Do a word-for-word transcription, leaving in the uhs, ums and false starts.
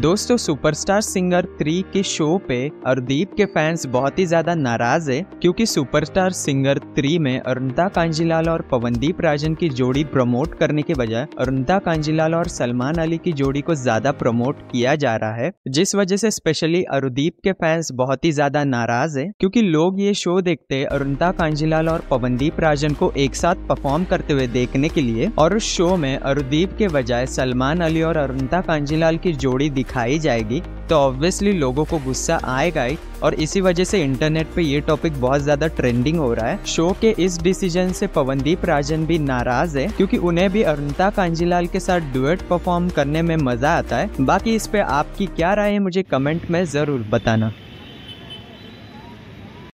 दोस्तों superstar singer three के show पे अरुदीप के फैंस बहुत ही ज्यादा नाराज है क्योंकि सुपरस्टार सिंगर थ्री में अरुणिता कांजीलाल और पवनदीप राजन की जोड़ी प्रमोट करने के बजाय अरुणिता कांजीलाल और सलमान अली की जोड़ी को ज्यादा प्रमोट किया जा रहा है, जिस वजह से स्पेशली अरुदीप के फैंस बहुत ही ज्यादा नाराज है क्योंकि लोग ये शो देखते अरुणिता कांजीलाल और पवनदीप राजन को एक साथ परफॉर्म करते हुए देखने के लिए और उस शो में अरुदीप के बजाय सलमान अली और अरुणिता कांजीलाल की जोड़ी दिखाई जाएगी तो ऑब्वियसली लोगों को गुस्सा आएगा ही और इसी वजह से इंटरनेट पे ये टॉपिक बहुत ज्यादा ट्रेंडिंग हो रहा है। शो के इस डिसीजन से पवनदीप राजन भी नाराज है क्योंकि उन्हें भी अरुणिता कांजीलाल के साथ डुएट परफॉर्म करने में मजा आता है। बाकी इस पे आपकी क्या राय है मुझे कमेंट में जरूर बताना।